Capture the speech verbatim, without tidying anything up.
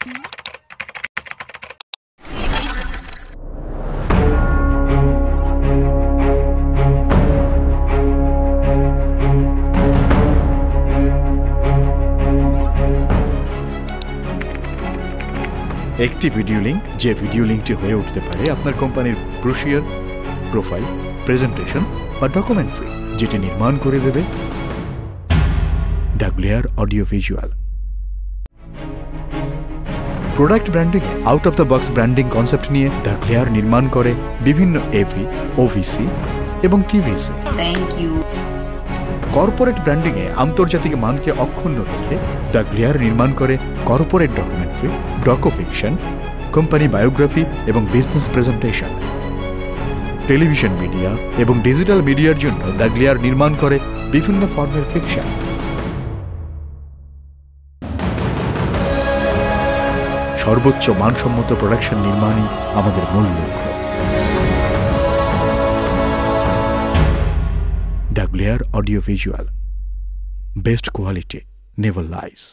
একটি video link যে video লিংকটি হয়ে উঠতে পারে আপনার কোম্পানির ব্রোশিয়ার, প্রোফাইল, প্রেজেন্টেশন বা ডকুমেন্টারি, যেটি নির্মাণ করে দেবে the glare audio visual. Product branding out of the box branding concept নিয়ে দ্য গ্লেয়ার নির্মাণ করে বিভিন্ন এভি, ওভিসি এবং টিভিসি। কর্পোরেট ব্র্যান্ডিংয়ে আন্তর্জাতিক মানকে অক্ষুণ্ণ রেখে দ্য গ্লেয়ার নির্মাণ করে corporate documentary, docufiction, company biography এবং বিজনেস প্রেজেন্টেশন। টেলিভিশন মিডিয়া এবং ডিজিটাল মিডিয়ার জন্য দ্য গ্লেয়ার নির্মাণ করে বিভিন্ন ফর্মের ফিকশন। সর্বোচ্চ মানসম্মত প্রোডাকশন নির্মাণই আমাদের মূল লক্ষ্য। The glare audio visual, best quality, never lines.